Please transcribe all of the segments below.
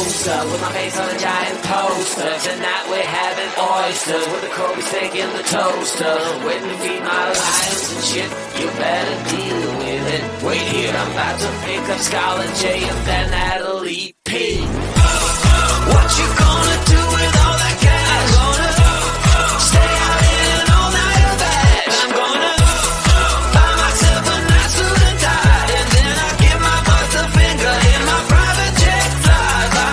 Rosa with my face on a giant poster. Tonight we're having oysters with a Kobe steak in the toaster. Waiting to feed my lions and shit, you better deal with it. Wait here, I'm about to pick up Scarlett J and then Natalie P. What you gonna do with all that cash? I'm gonna stay out in an all-nighter bash. I'm gonna buy myself a nice suit and tie, and then I give my boss a finger in my private jet flyby.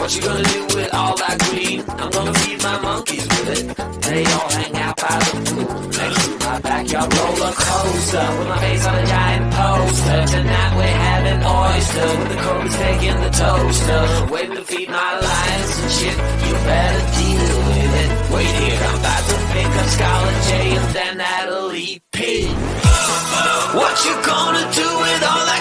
What you gonna do with all that green? I'm gonna feed my monkeys with it. They all hang out by the pool next to my backyard roller coaster with my face on a giant poster. Tonight we're having oyster with the Kobe steak in the toaster. Waiting to feed my lions and shit, you better deal with it. Wait here, I'm about to pick up Scarlett J and then Natalie P. What you gonna do with all that?